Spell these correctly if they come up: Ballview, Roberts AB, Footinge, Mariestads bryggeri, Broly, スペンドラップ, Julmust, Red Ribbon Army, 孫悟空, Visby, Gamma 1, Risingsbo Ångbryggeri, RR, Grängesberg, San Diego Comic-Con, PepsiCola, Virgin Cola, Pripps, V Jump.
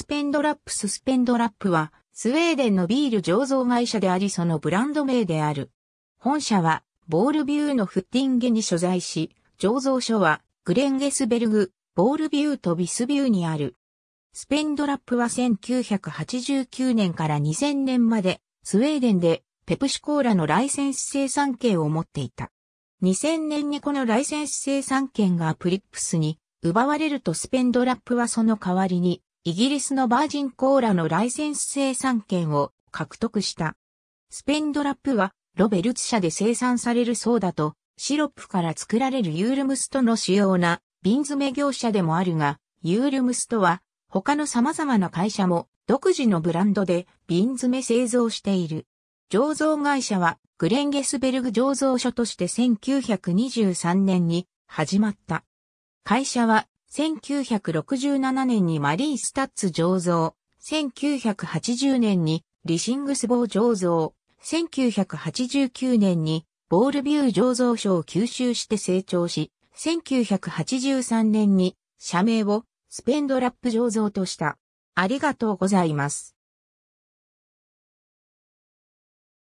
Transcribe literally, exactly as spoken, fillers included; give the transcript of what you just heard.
スペンドラップススペンドラップは、スウェーデンのビール醸造会社でありそのブランド名である。本社は、ボールビューのフッティンゲに所在し、醸造所は、グレンゲスベルグ、ボールビューとビスビューにある。スペンドラップはせんきゅうひゃくはちじゅうきゅうねんからにせんねんまで、スウェーデンで、ペプシコーラのライセンス生産権を持っていた。にせんねんにこのライセンス生産権がプリップスに奪われるとスペンドラップはその代わりにイギリスのバージンコーラのライセンス生産権を獲得した。スペンドラップはロベルツ社で生産されるソーダとシロップから作られるユールムストの主要な瓶詰業者でもあるが、ユールムストは他の様々な会社も独自のブランドで瓶詰製造している。醸造会社はグレンゲスベルグ醸造所としてせんきゅうひゃくにじゅうさんねんに始まった。会社はせんきゅうひゃくろくじゅうななねんにマリースタッツ醸造、せんきゅうひゃくはちじゅうねんにリシングスボー醸造、せんきゅうひゃくはちじゅうきゅうねんにボールビュー醸造所を吸収して成長し、せんきゅうひゃくはちじゅうさんねんに社名をスペンドラップ醸造とした。ありがとうございます。